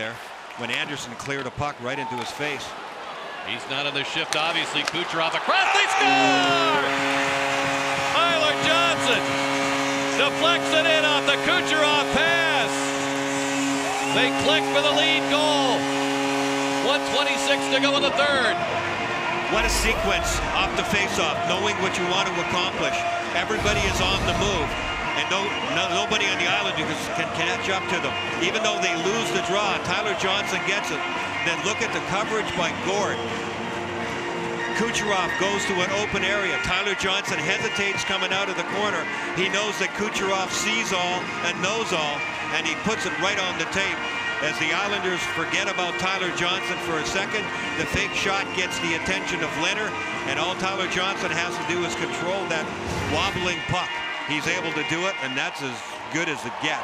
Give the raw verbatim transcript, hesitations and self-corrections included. There when Anderson cleared a puck right into his face. He's not on the shift, obviously. Kucherov across, they score! Tyler Johnson deflects it in off the Kucherov pass. They click for the lead goal. one twenty-six to go in the third. What a sequence off the faceoff, knowing what you want to accomplish. Everybody is on the move. And no, no, nobody on the Islanders can catch up to them. Even though they lose the draw, Tyler Johnson gets it. Then look at the coverage by Gourde. Kucherov goes to an open area. Tyler Johnson hesitates coming out of the corner. He knows that Kucherov sees all and knows all, and he puts it right on the tape. As the Islanders forget about Tyler Johnson for a second, the fake shot gets the attention of Leonard, and all Tyler Johnson has to do is control that wobbling puck. He's able to do it, and that's as good as it gets.